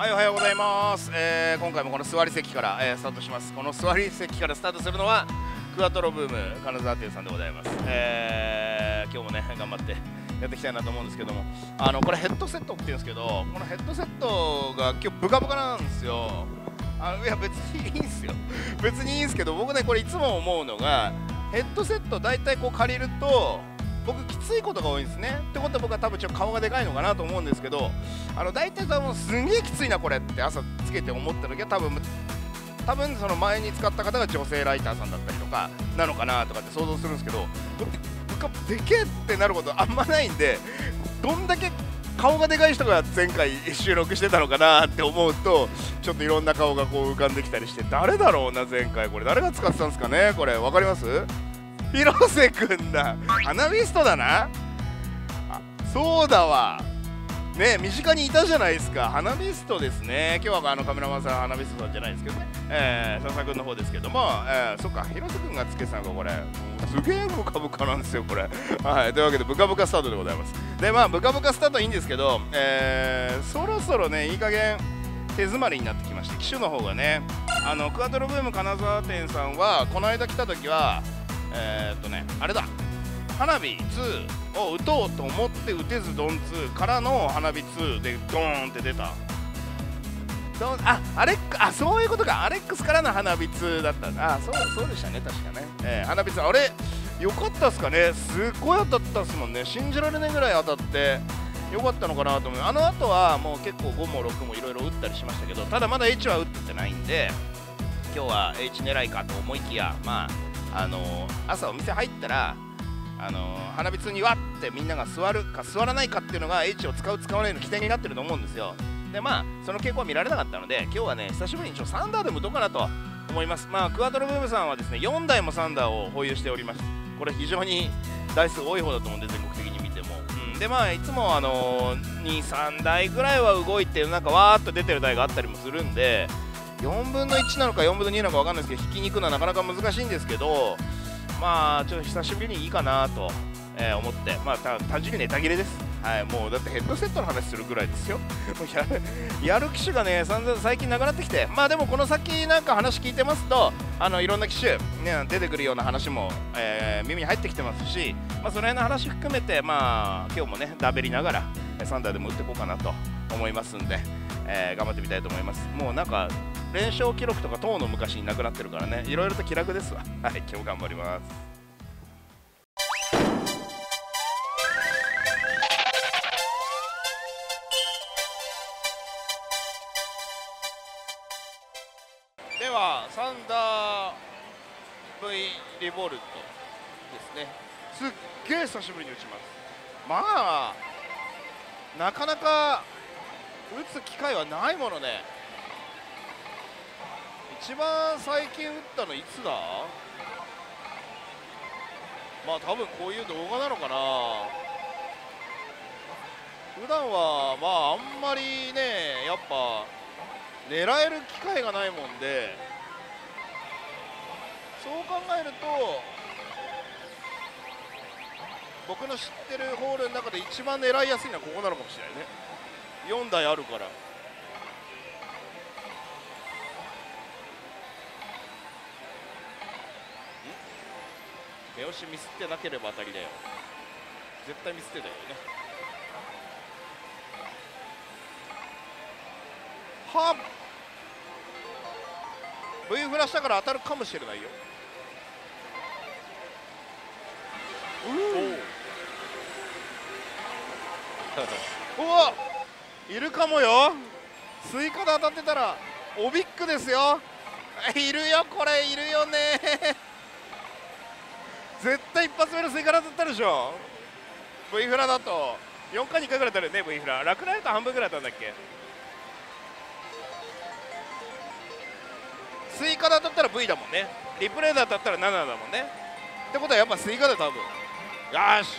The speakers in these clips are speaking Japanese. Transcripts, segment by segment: はい、おはようございます、今回もこの座り席から、スタートします。この座り席からスタートするのはクアトロブーム金沢店さんでございます。今日もね頑張ってやっていきたいなと思うんですけども、これヘッドセットって言うんですけど、このヘッドセットが今日ブカブカなんですよ。いや別にいいんですよ別にいいんですけど、僕ねこれいつも思うのが、ヘッドセット大体こう借りると僕きついことが多いんですね。ってことは僕は多分ちょっと顔がでかいのかなと思うんですけど、大体多分すんげえきついなこれって朝つけて思った時は、多分その前に使った方が女性ライターさんだったりとかなのかなとかって想像するんですけど、でけえってなることあんまないんで、どんだけ顔がでかい人が前回収録してたのかなって思うと、ちょっといろんな顔がこう浮かんできたりして、誰だろうな前回これ誰が使ってたんですかね。これ分かります？広瀬くんだ。アナリストだな。そうだわね、身近にいたじゃないですか、花火ストですね。今日はカメラマンさん花火ストじゃないですけどね、佐々木くんの方ですけども、そっか広瀬くんがつけてたのかこれ。すげえブカブカなんですよこれはい、というわけでブカブカスタートでございます。でまあブカブカスタートいいんですけど、そろそろねいい加減手詰まりになってきまして、機種の方がね、クアトロブーム金沢店さんはこの間来た時はあれだ、花火2を打とうと思って打てずドン2からの花火2でドーンって出た。あ、そういうことか。アレックスからの花火2だった。そうでしたね確かね、花火2あれよかったっすかね。すごい当たったっすもんね。信じられないぐらい当たってよかったのかなと思う。あの後はもう結構5も6もいろいろ打ったりしましたけど、ただまだ H は打ってないんで、今日は H 狙いかと思いきや、朝お店入ったら花火通にわってみんなが座るか座らないかっていうのが H を使う使わないの起点になってると思うんですよ。でまあその傾向は見られなかったので、今日はね久しぶりにサンダーでもどうかなと思います。クアトロブームさんはですね4台もサンダーを保有しております。これ非常に台数多い方だと思うんで、全国的に見ても、でいつも23台ぐらいは動いてなんかわーっと出てる台があったりもするんで、4分の1なのか4分の2なのか分かんないですけど、引きに行くのはなかなか難しいんですけど、ちょっと久しぶりにいいかなと思って、単純にネタ切れです。はい、もうだってヘッドセットの話するぐらいですよ。やる機種がね、散々最近なくなってきて、でもこの先なんか話聞いてますと、いろんな機種、ね、出てくるような話も、耳に入ってきてますし、その辺の話含めて、今日もね、だべりながら、サンダーでも打っていこうかなと思いますんで、頑張ってみたいと思います。もうなんか連勝記録とか等の昔になくなってるからね、いろいろと気楽ですわ。はい、今日頑張ります。ではサンダー V リボルトですね。すっげえ久しぶりに打ちます。なかなか打つ機会はないものね。一番最近打ったのいつだ？多分こういう動画なのかな。普段はあんまりねやっぱ狙える機会がないもんで、そう考えると僕の知ってるホールの中で一番狙いやすいのはここなのかもしれないね。4台あるから。よし、ミスってなければ当たりだよ。絶対ミスってたよね。はっ V フラしたから当たるかもしれないよ。うわいるかもよ。スイカで当たってたらおびっくですよ。いるよこれ、いるよね絶対一発目のスイカだったでしょ。 V フラだと4回2回ぐらい当たるよね。 V フラ落雷だと半分ぐらい当たるんだっけ。スイカで当たったら V だもんね。リプレイで当たったら7だもんね。ってことはやっぱスイカだ多分。よし、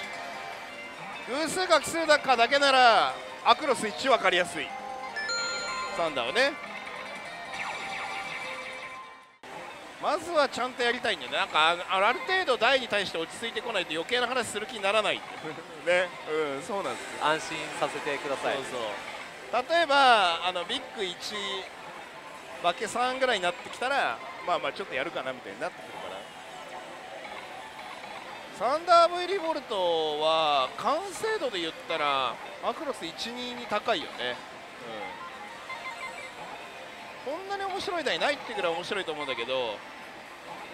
偶数か奇数だかだけならアクロス1分かりやすい。サンダーをねまずはちゃんとやりたいんだよね。なんかある程度台に対して落ち着いてこないと余計な話する気にならないね。そうなんですよ。安心させてください。そうそう例えばビッグ1分け3ぐらいになってきたらまあちょっとやるかなみたいになってくるから。サンダーVリボルトは完成度で言ったらアクロス 1,2 に高いよね、こんなに面白い台ないってぐらい面白いと思うんだけど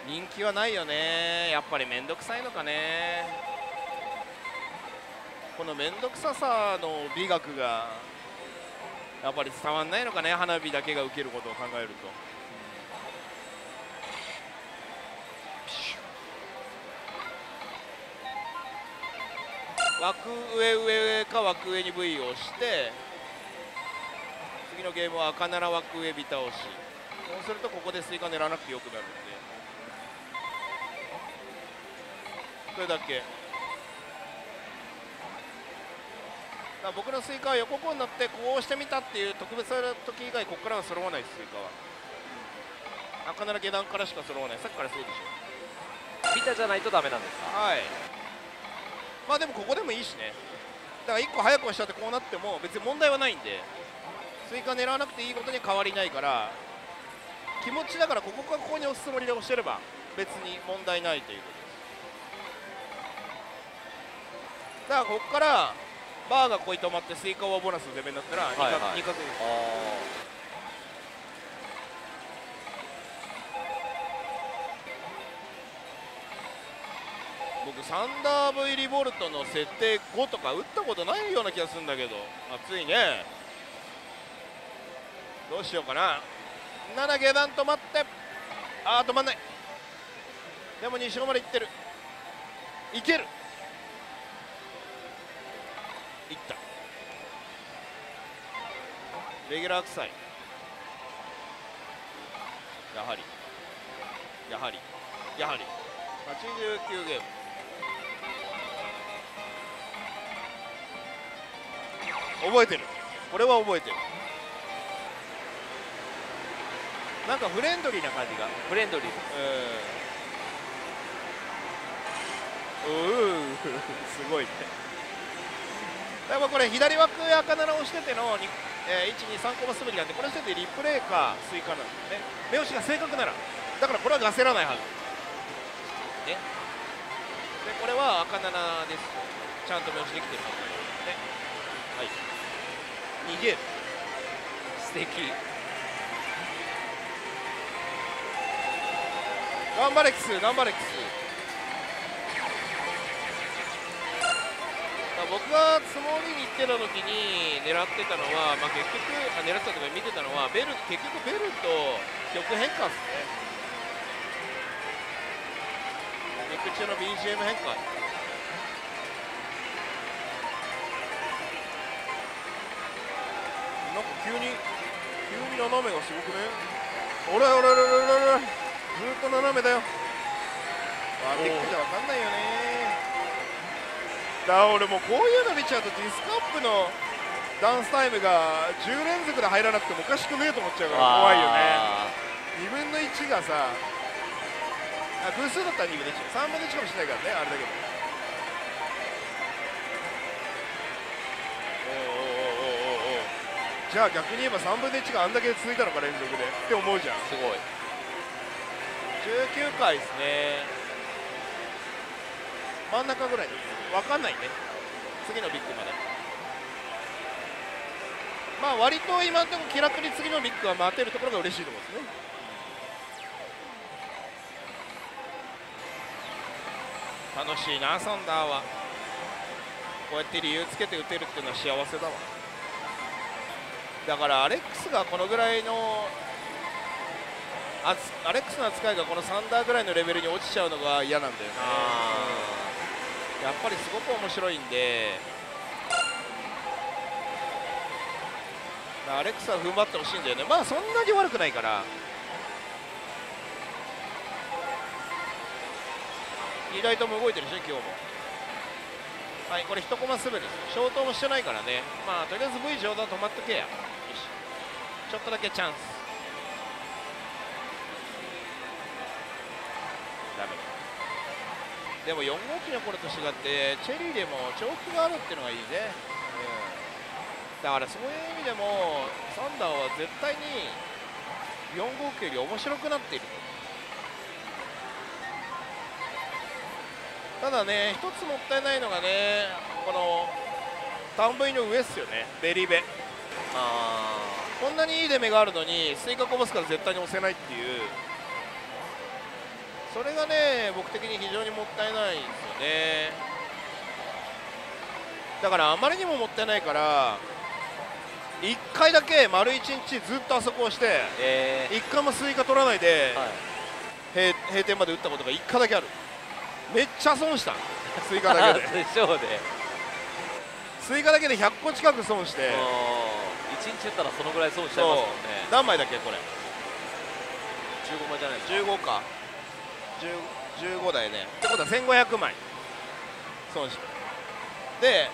人気はないよね。やっぱり面倒くさいのかね。この面倒くささの美学がやっぱり伝わんないのかね。花火だけが受けることを考えると、枠上か枠上に V を押して次のゲームは赤なら枠上ビタ押し。そうするとここでスイカ狙わなくてよくなるんでそれだけ。だ僕のスイカは横こうになってこうしてみたっていう特別な時以外ここからは揃わない。スイカは赤なら下段からしか揃わない。さっきからそうでしょ。ビタじゃないとダメなんですか。はい、まあでもここでもいいしね。だから1個早く押しちゃってこうなっても別に問題はないんでスイカ狙わなくていいことに変わりないから気持ちだからここかここに押すつもりで押してれば別に問題ないということです。だからここからバーがこう止まってスイカはボーナスの攻めになったら2角にかける。僕サンダーVリボルトの設定5とか打ったことないような気がするんだけど熱いね。どうしようかな。7下段止まって、あー止まんない。でも西尾まで行ってる。いける。いったレギュラー臭い。やはり89ゲーム。覚えてる、これは覚えてる。なんかフレンドリーな感じが。フレンドリーです。すごいね。やっぱこれ左枠赤7をしてての123コマ滑りなんでこれしててリプレイかスイカなんですね。目押しが正確ならだからこれは焦らないはずね。でこれは赤7です。ちゃんと目押しできてるはずね。はい、2ゲーム素敵。ナンバレックス、ナンバレックス。僕がつもりに行ってた時に狙ってたのは、まあ、結局狙ってたとか見てたのは結局ベルと曲変化ですね。陸中の BGM 変化。なんか急に斜めがすごくね。あれずっと斜めだよ。あ、ビッグじゃ分かんないよね。だから俺もうこういうの見ちゃうとディスクアップのダンスタイムが10連続で入らなくてもおかしくねえと思っちゃうから怖いよね。2分の1がさ、あ、偶数だったら2分の1、3分の1かもしれないからね、あれだけど。じゃあ逆に言えば3分の1があんだけ続いたのか連続でって思うじゃん。すごい19回ですね。真ん中ぐらいに分かんないね、次のビッグまで。まあ割と今のところ気楽に次のビッグは待てるところが嬉しいと思うんですね。楽しいなサンダーは。こうやって理由つけて打てるっていうのは幸せだわ。だからアレックスがこのぐらいのアレックスの扱いがこのサンダーぐらいのレベルに落ちちゃうのが嫌なんだよね。やっぱりすごく面白いんでアレックスは踏ん張ってほしいんだよね。まあそんなに悪くないから。2台とも動いてるでしょ今日も。はい、これ1コマ滑る。消灯もしてないからね。まあとりあえず V 上段止まっとけや。よし、ちょっとだけチャンス。でも4号機の頃と違ってチェリーでもチョークがあるっていうのがいいね。だからそういう意味でもサンダーは絶対に459より面白くなっている。ただね、一つもったいないのがね、このタンブイの上っすよね、ベリベ。こんなにいい出目があるのにスイカこぼすから絶対に押せないっていう、それがね僕的に非常にもったいないんですよね。だからあまりにももったいないから1回だけ丸1日ずっとあそこをして、1回もスイカ取らないで、はい、閉店まで打ったことが1回だけある。めっちゃ損したスイカだけ で, スイカだけで100個近く損して、1日打ったらそのぐらい損しちゃいますもんね。何枚だっけこれ、15枚じゃないですか、15か、15台ね。ってことは1500枚損してで、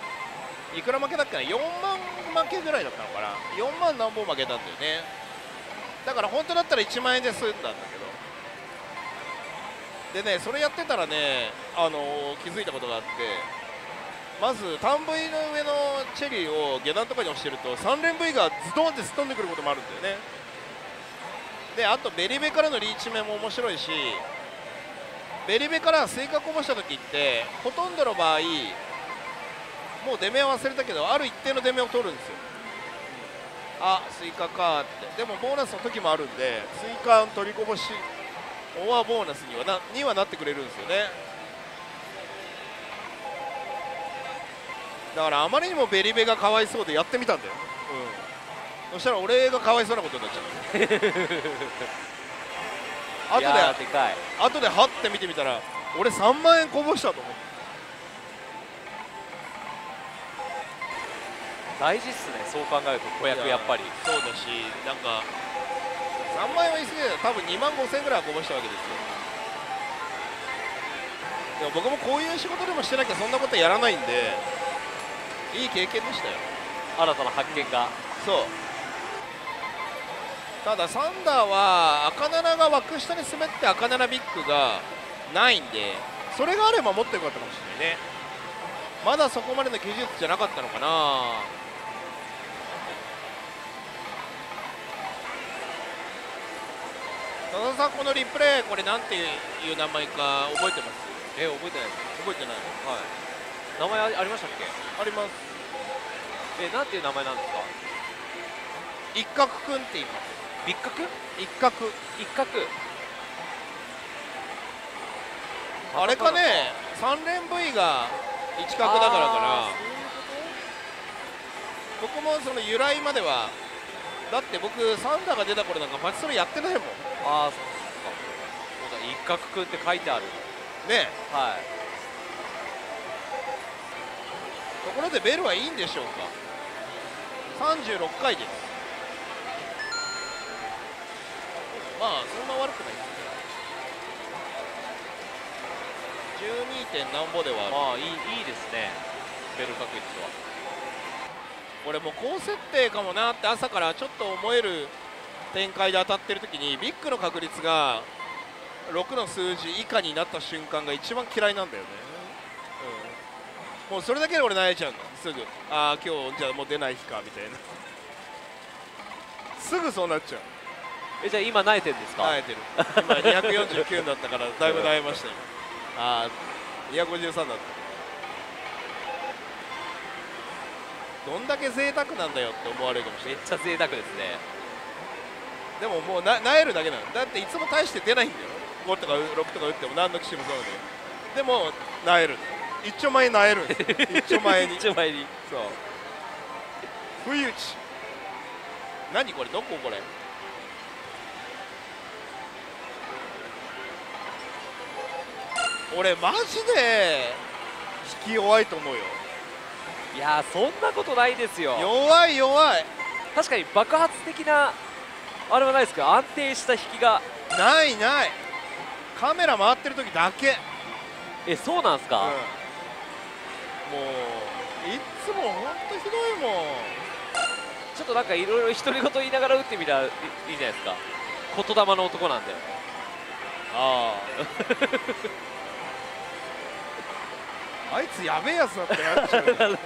いくら負けだっけな、4万負けぐらいだったのかな、4万何本負けたんだよね。だから本当だったら1万円で済んだんだけど、でね、それやってたらね、気づいたことがあって、まずタンブイの上のチェリーを下段とかに押してると3連 V がズドンってすっ飛んでくることもあるんだよね。であとベリベからのリーチ面も面白いし、ベリベからスイカこぼした時ってほとんどの場合もう出目は忘れたけど、ある一定の出目を取るんですよ。あ、スイカかって。でもボーナスの時もあるんで、スイカの取りこぼしオアボーナスにはなってくれるんですよね。だからあまりにもベリベがかわいそうでやってみたんだよ、うん、そしたら俺がかわいそうなことになっちゃう。あとではって見てみたら俺3万円こぼしたと思って。大事っすね、そう考えると子役やっぱりそうだし、なんか3万円は言い過ぎだよ、多分2万5000円ぐらいはこぼしたわけですよ。でも僕もこういう仕事でもしてなきゃそんなことやらないんで、いい経験でしたよ、新たな発見が。そう、ただサンダーは赤7が枠下に滑って赤7ビッグがないんで、それがあればもっと良かったかもしれないね。まだそこまでの技術じゃなかったのかな。田中さん、このリプレイ、これなんていう名前か覚えてます？覚えてないです。覚えてない。はい。名前ありましたっけ？あります。なんていう名前なんですか？一角くんって言います。一角？一角。一角。あれかね、3連 V が一角だからかな。僕もその由来までは、だって僕サンダーが出た頃なんかマチソロやってないもん。ああ、そうですか。一角くんって書いてある。ね。はい。ところでベルはいいんでしょうか。36回です。まあそんな悪くないですね。 12. 何歩ではまあいいですね、ベル確率は。これもう高設定かもなって朝からちょっと思える展開で当たってる時に、ビッグの確率が6の数字以下になった瞬間が一番嫌いなんだよね。もうそれだけで俺泣いちゃうの、すぐ。ああ今日じゃあもう出ない日かみたいな。すぐそうなっちゃう。じゃあ今泣いてるんですか？泣いてる。今249になったからだいぶ泣いましたよ。ああ253だった。どんだけ贅沢なんだよって思われるかもしれない。めっちゃ贅沢ですね。でももう泣えるだけなのだって。いつも大して出ないんだよ、5とか6とか打っても何の騎士もそうだけど、でも泣える、一丁前になえるんですよ。一丁前に。一丁前に。そう。不意打ち。何これ、どここれ。俺マジで引き弱いと思うよ。いやーそんなことないですよ。弱い弱い。確かに爆発的なあれはないですけど、安定した引きがないない。カメラ回ってる時だけ。そうなんですか。うん、もういつも本当ひどいもん。ちょっとなんかいろいろ独り言言いながら打ってみたらいいじゃないですか。言霊の男なんだよ。あああいつやべえやつだってなっちゃう。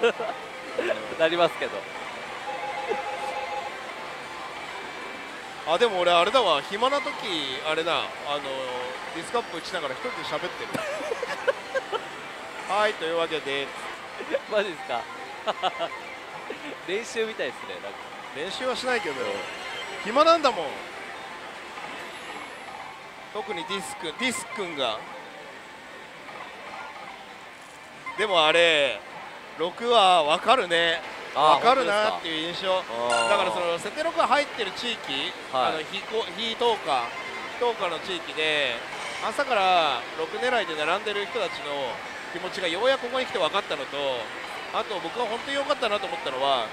なりますけど、あ、でも俺あれだわ、暇な時あれだ、ディスカップ打ちながら一人で喋ってるはい、というわけでマジですか練習みたいですね。なんか練習はしないけど暇なんだもん。特にディス君が。でもあれ6は分かるね、分かるなっていう印象だから、そのセテロクが入ってる地域、非投下非投下の地域で朝から6狙いで並んでる人たちの気持ちがようやくここに来て分かったのと、あと僕は本当に良かったなと思ったのは、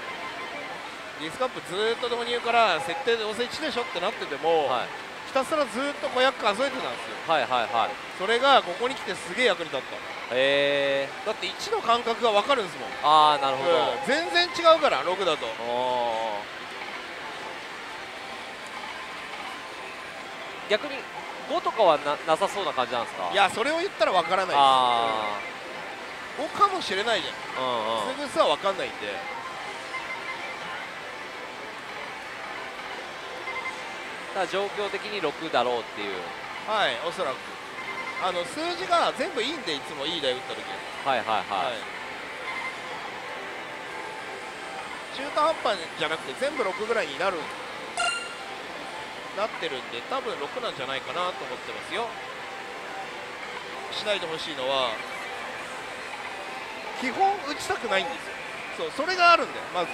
ディスカップずっと導入から設定でどうせ1でしょってなってても、はい、ひたすらずっと500数えてたんですよ。はいはいはい。それがここに来てすげえ役に立った。へえ。だって1の感覚が分かるんですもん。ああなるほど、全然違うから6だと。逆に5とかは なさそうな感じなんですか。いやそれを言ったら分からないです。5かもしれないじゃん、すぐさは分かんないんで。だから状況的に6だろうっていう。はい、おそらく数字が全部いいんで、いつもいい台打った時は。いはいはい、はい、中途半端じゃなくて全部6ぐらいになってるんで、多分6なんじゃないかなと思ってますよ。しないでほしいのは、基本打ちたくないんですよ。そう、それがあるんだよ。まず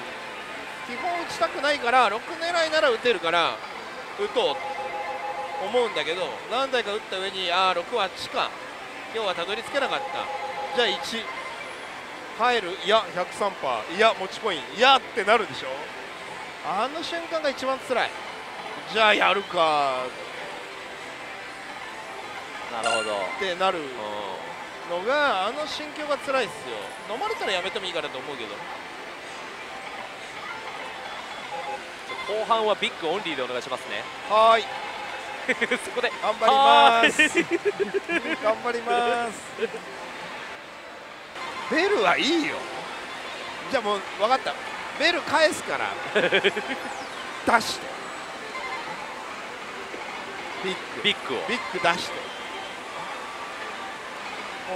基本打ちたくないから、6狙いなら打てるから打とうと思うんだけど、何台か打った上に、ああ6は8か、今日はたどり着けなかった、じゃあ1入る、いや 103%、 いや持ちコイン、いやってなるでしょ。あの瞬間が一番つらい。じゃあやるか、なるほどってなるのが、あの心境が辛いっすよ。飲まれたらやめてもいいかなと思うけど。後半はビッグオンリーでお願いしますね。はーいそこで頑張ります頑張りますベルはいいよ。じゃあもう分かった、ベル返すから出して、ビッグ出して、も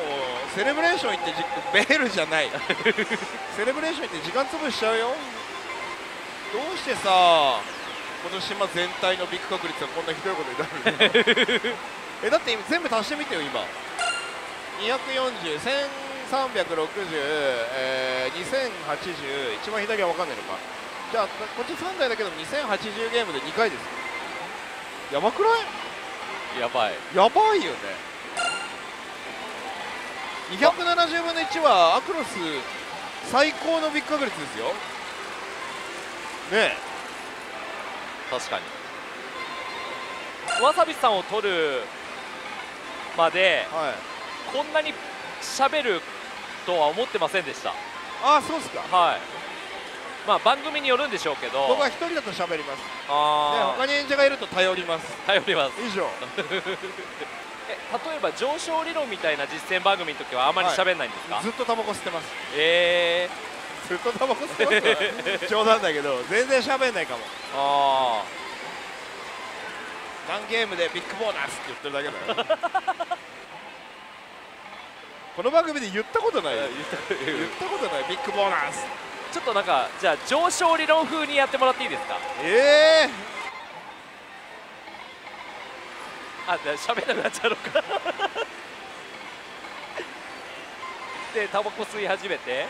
うセレブレーション行ってベールじゃないセレブレーション行って時間潰しちゃうよ。どうしてさ、この島全体のビッグ確率がこんなひどいことになるだって全部足してみてよ、今2401360280、一番左は分かんないのか。じゃあこっち3台だけど2080ゲームで2回ですよ。やばくない？やばい、やばいよね。270分の1はアクロス最高のビッグ確率ですよね。え、確かにわさびさんを取るまで、はい、こんなに喋るとは思ってませんでした。ああそうですか。はい、まあ番組によるんでしょうけど、僕は一人だと喋ります。ああ。他に演者がいると頼ります。頼ります。以上。例えば上昇理論みたいな実践番組の時はあまり喋んないんですか？はい、ずっとタバコ吸ってます。ずっとタバコ吸ってます。冗談だけど全然喋んないかも。ああ。何ゲームでビッグボーナスって言ってるだけだよ。この番組で言ったことない。言ったことないビッグボーナス。ちょっとなんか、じゃあ上昇理論風にやってもらっていいですか。あ、じゃあしゃべらなくなっちゃうのかでタバコ吸い始めて、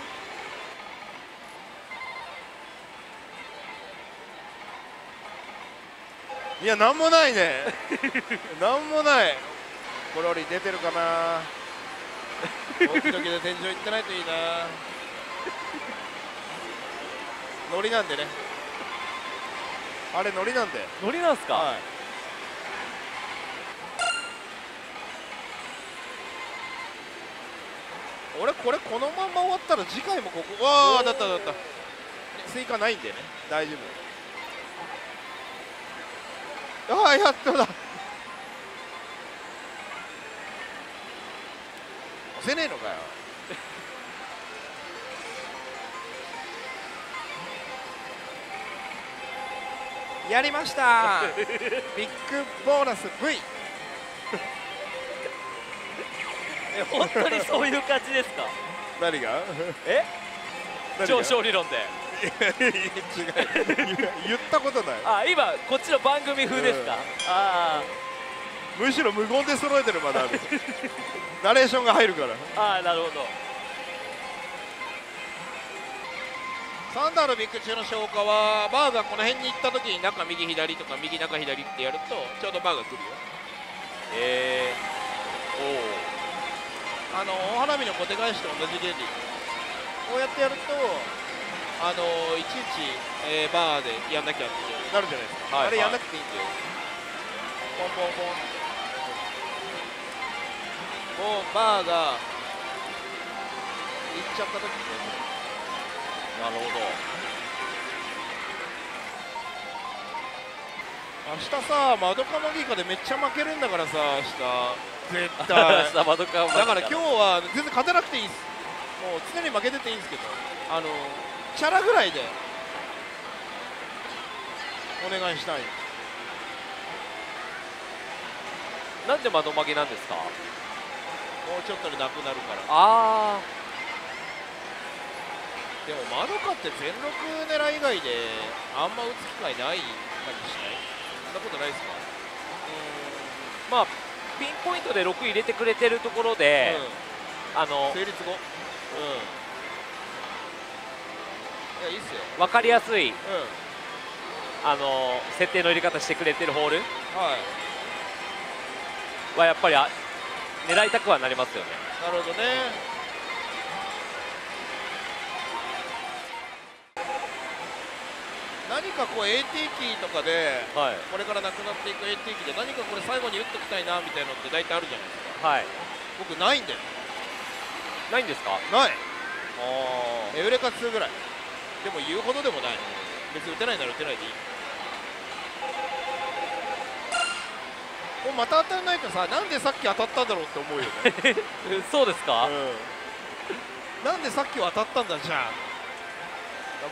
いやなんもないねなんもない。これ俺出てるかな時々で天井行ってないといいな。ノリなんでね、あれノリなんで。ノリなんすか、はい、俺これこのまま終わったら次回もここわあだったスイカないんでね、大丈夫。ああやっとだ押せねえのかよやりましたビッグボーナス V 本当にそういう感じですか？何が？え？上昇理論で違う言ったことない。あ、今こっちの番組風ですか？ああ、むしろ無言で揃えてるまだあるナレーションが入るから。ああ、なるほど。サンダーのビッグ中の消化はバーがこの辺に行った時に中右左とか右中左ってやるとちょうどバーが来るよ。おお、お花見の小手返しと同じ原理、こうやってやるといちいち、バーでやんなきゃってなるじゃないですか、はい、あれやんなくていいんだよ、はい、ポンポンポン、もうバーがいっちゃった時に、なるほど。明日さ、マドカマギーカでめっちゃ負けるんだからさ、明日絶対だから今日は全然勝てなくていいです。もう常に負けてていいんですけど、チャラぐらいでお願いしたい。なんで窓負けなんですか？もうちょっとでなくなるから。ああ、でも窓かって全力狙い以外であんま打つ機会ない感じしない？そんなことないですか？まあピンポイントで6入れてくれてるところで、うん、成立後、うん、いや、いいっすよ、分かりやすい、うん、設定の入れ方してくれてるホールはやっぱり狙いたくはなりますよね。なるほどね。何かこう AT キーとかで、はい、これからなくなっていく AT キーで何かこれ最後に打っておきたいなみたいなのって大体あるじゃないですか。はい、僕ないんだよ。ないんですか？ない。エウレカ2ぐらい。でも言うほどでもない。別に打てないなら打てないでいい。もうまた当たらないとさ、なんでさっき当たったんだろうって思うよねそうですか、うん、なんでさっきは当たったんだじゃん。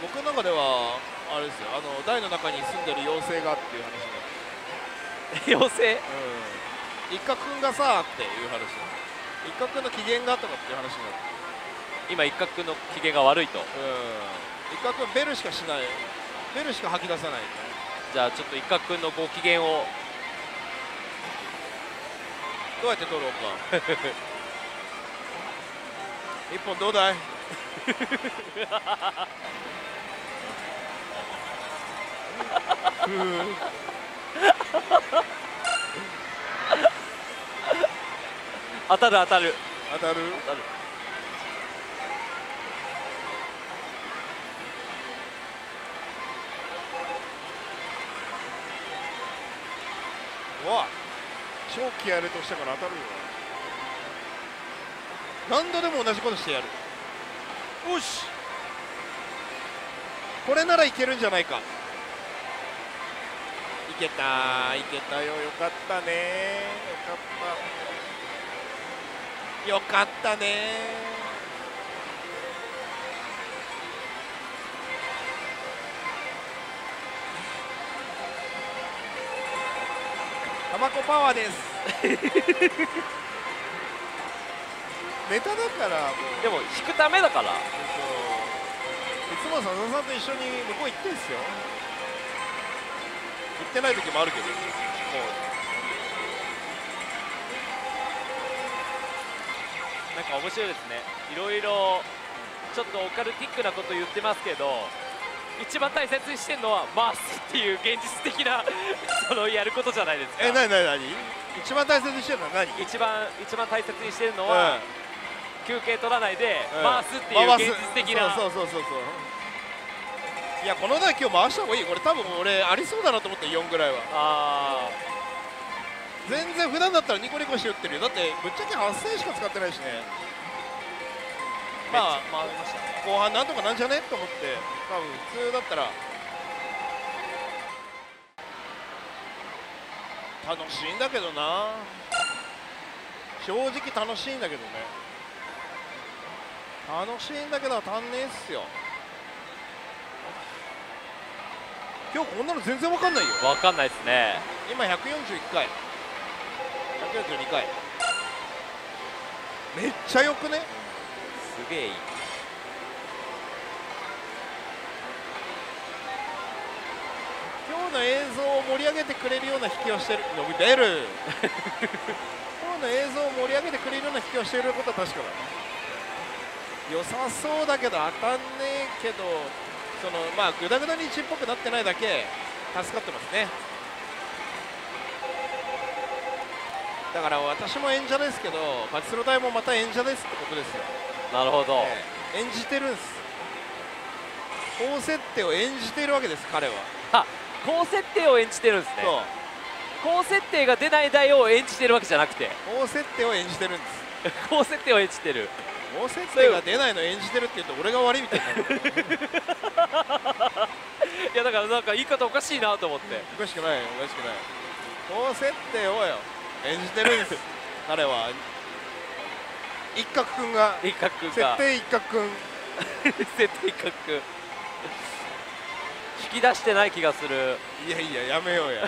僕の中ではあれですよ、台の中に住んでる妖精がっていう話妖精、うん、一角君がさっていう話だ。一角君の機嫌がとかっていう話になって、今一角君の機嫌が悪いと、うん、一角君ベルしかしない、ベルしか吐き出さない。じゃあちょっと一角君のご機嫌をどうやって取ろうか一本どうだい当たる当たる当たる当たる。うわ、超気合い入れとしたから当たるよ。何度でも同じことしてやる。よし、これならいけるんじゃないか。いけた、いけたよ、よかったね、よかったよかったね。タバコパワーですネタだから、でも引くためだから、いつも佐々さんと一緒に向こう行ってんすよ。行ってない時もあるけど、なんか面白いですね。いろいろちょっとオカルティックなこと言ってますけど、一番大切にしてるのは回すっていう現実的なそのやることじゃないですか。え、なになになに、一番大切にしてるのは何？一番大切にしてるのは、休憩取らないで回すっていう現実的な。そうそうそうそう。いや、この台今日回した方がいい。これ多分俺ありそうだなと思って、4ぐらいは。ああ。全然普段だったらニコニコして打ってるよ。だってぶっちゃけ8000しか使ってないしね。まあ回りましたね。後半なんとかなんじゃねと思って、多分普通だったら楽しいんだけどな、正直楽しいんだけどね、楽しいんだけど足んねえっすよ。今日こんなの全然わかんないよ。わかんないですね。今141回、142回、めっちゃよくね、すげえいい。今日の映像を盛り上げてくれるような引きをしてる、伸びてる今日の映像を盛り上げてくれるような引きをしていることは確かだね。良さそうだけど当たんねえけど、そのまあグダグダに1っぽくなってないだけ助かってますね。だから私も演者ですけど、パチスロ大もまた演者ですってことですよ。なるほど、演じてるんです。高設定を演じてるわけです、彼は。あ、高設定を演じてるんですね。高設定が出ない台を演じてるわけじゃなくて、高設定を演じてるんです。高設定を演じてる、高設定が出ないの演じてるって言うと俺が悪いみたいになるいやだからなんか言い方おかしいなと思って。おかしくないよ、おかしくない。高設定をよ演じてるんです彼は。一角くんが、設定一角くん設定一角くん引き出してない気がする。いやいややめようや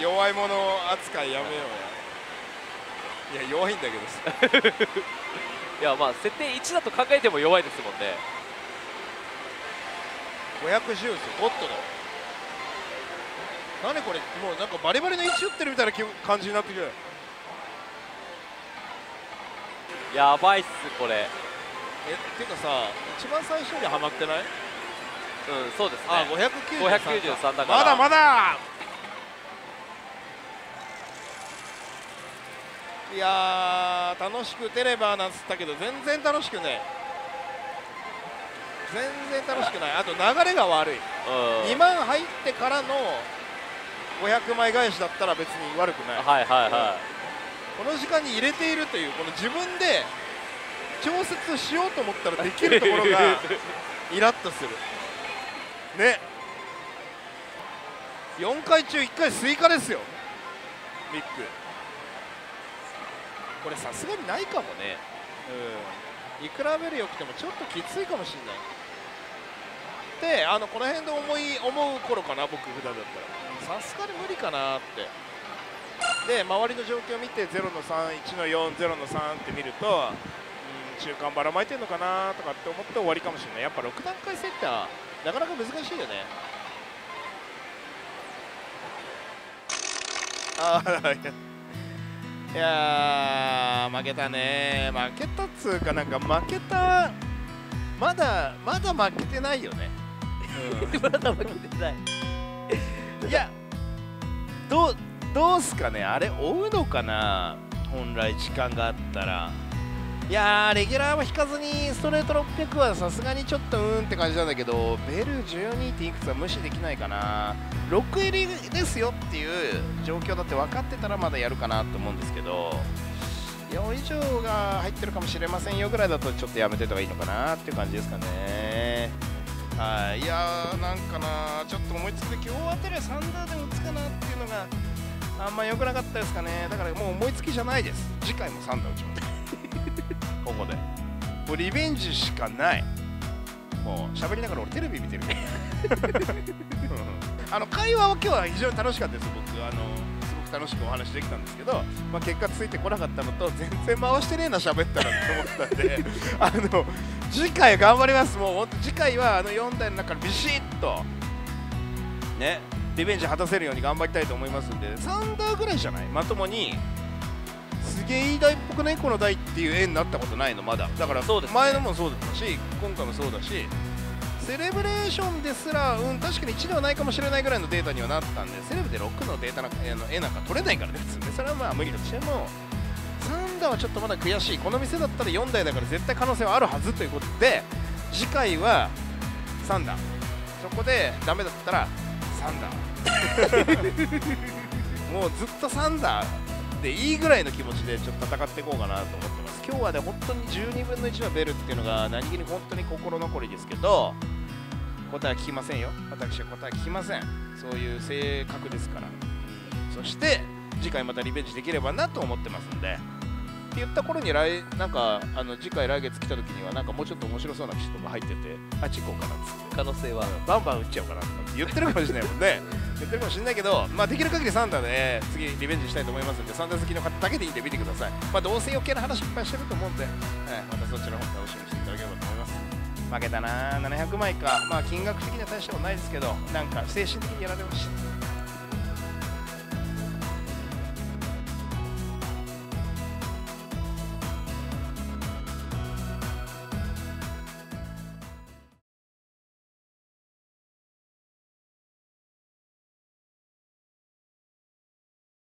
弱い者扱いやめようや。いや弱いんだけどいやまあ設定1だと考えても弱いですもんね。510ですよ、ゴッドだ。何これ、もうなんかバリバリの位置打ってるみたいな感じになってくる。やばいっすこれ。っていうかさ、一番最初にはまってない？うん、そうですね。あ、593だからまだまだ。いやー楽しく打てればなんつったけど、全然楽しくね、全然楽しくない。あと流れが悪い、2万入ってからの500枚返しだったら別に悪くない。はいはいはい、この時間に入れているという、この自分で調節しようと思ったらできるところがイラッとするね。4回中1回スイカですよ、ミック。これさすがにないかもね。いくらベルよくてもちょっときついかもしれない。で、この辺で思う頃かな、僕普段だったらさすがに無理かなって。で、周りの状況を見て0の3、1の4、0の3って見ると、中間ばらまいてるのかなとかって思って終わりかもしれない。やっぱ6段階セッターなかなか難しいよね。あいやー負けたね、負けたっつうか、なんか負けた、まだ負けてないよね、まだ負けてないいや、どうすかね、あれ追うのかな、本来時間があったら。いやー、レギュラーは引かずにストレート600はさすがにちょっとって感じなんだけど、ベル12っていくつは無視できないかな。6入りですよっていう状況だって分かってたらまだやるかなと思うんですけど、4以上が入ってるかもしれませんよぐらいだとちょっとやめてた方がいいのかなっていう感じですかね。はい、いやーなんかな、ちょっと思いつくで今日あたりはサンダーで打つかなっていうのがあんま良くなかったですかね。だからもう思いつきじゃないです、次回もサンダー打ちますここでもうリベンジしかない。もう喋りながら俺テレビ見てる会話は今日は非常に楽しかったです。僕すごく楽しくお話できたんですけど、まあ、結果ついてこなかったのと、全然回してねえな喋ったらと思ったんで次回頑張ります。もうほんと次回は4台の中からビシッとね、リベンジ果たせるように頑張りたいと思いますんで、3台ぐらいじゃない、まともにすげえいい台っぽくねこの台っていう絵になったことないのまだ。だから前のもそうだったし、今回もそうだし、セレブレーションですら、確かに1ではないかもしれないぐらいのデータにはなったんで、セレブで6のデータの絵なんか取れないからですね。それはまあ無理としても、3打はちょっとまだ悔しい、この店だったら4台だから絶対可能性はあるはずということで、次回は3打、そこでダメだったら3打もうずっと3打でいいぐらいの気持ちでちょっと戦っていこうかなと思ってます。今日はね、本当に12分の1はベルっていうのが何気に本当に心残りですけど、答えは聞きませんよ、私は答え聞きません、そういう性格ですから。そして次回またリベンジできればなと思ってますんで、って言った頃になんか次回来月来た時にはなんかもうちょっと面白そうな人が入ってて、あっち行こうかなっつって可能性はバンバン打っちゃおうかなって言ってるかもしれないもんね言ってるかもしれないけど、まあ、できる限りサンダーで、ね、次リベンジしたいと思いますんで、サンダー好きの方だけでいいんで見てください。まあ、どうせ余計な話いっぱいしてると思うんで、またそちらの方楽しみにしていただければと思います。負けたな、700枚か、まあ、金額的には大したことないですけど、なんか精神的にやられました。